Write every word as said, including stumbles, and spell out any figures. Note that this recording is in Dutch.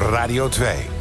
Radio twee.